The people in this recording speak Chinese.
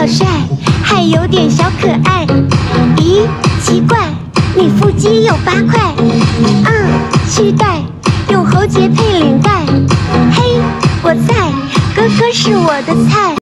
好帅，还有点小可爱。咦，奇怪，你腹肌有8块。嗯，期待用喉结配领带。嘿，我在，哥哥是我的菜。